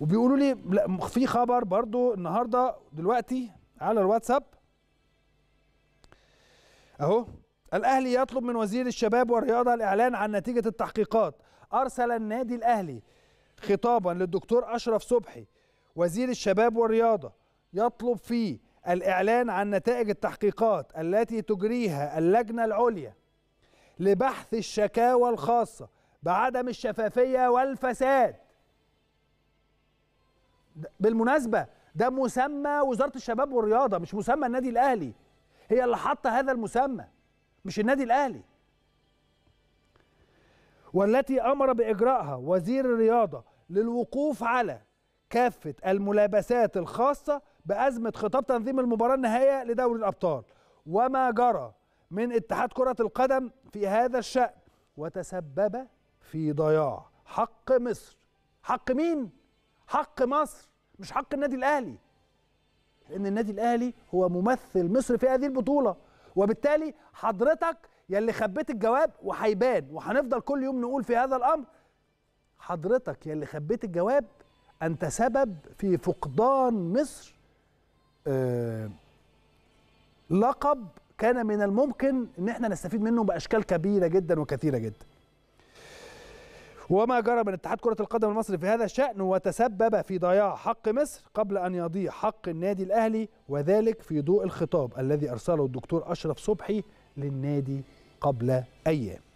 وبيقولوا لي لا في خبر برضو النهارده دلوقتي على الواتساب اهو. الاهلي يطلب من وزير الشباب والرياضه الاعلان عن نتيجه التحقيقات. ارسل النادي الاهلي خطابا للدكتور اشرف صبحي وزير الشباب والرياضه يطلب فيه الاعلان عن نتائج التحقيقات التي تجريها اللجنه العليا لبحث الشكاوى الخاصه بعدم الشفافيه والفساد. بالمناسبه ده مسمى وزاره الشباب والرياضه، مش مسمى النادي الاهلي. هي اللي حاطه هذا المسمى، مش النادي الاهلي. والتي امر باجرائها وزير الرياضه للوقوف على كافه الملابسات الخاصه بازمه خطاب تنظيم المباراه النهائيه لدوري الابطال وما جرى من اتحاد كره القدم في هذا الشان وتسبب في ضياع حق مصر. حق مين؟ حق مصر، مش حق النادي الاهلي. لان النادي الاهلي هو ممثل مصر في هذه البطوله، وبالتالي حضرتك يلي خبيت الجواب وهيبان، وهنفضل كل يوم نقول في هذا الامر، حضرتك يلي خبيت الجواب انت سبب في فقدان مصر لقب كان من الممكن ان احنا نستفيد منه باشكال كبيره جدا وكثيره جدا. وما جرى من اتحاد كرة القدم المصري في هذا الشأن وتسبب في ضياع حق مصر قبل أن يضيع حق النادي الأهلي، وذلك في ضوء الخطاب الذي أرسله الدكتور أشرف صبحي للنادي قبل أيام.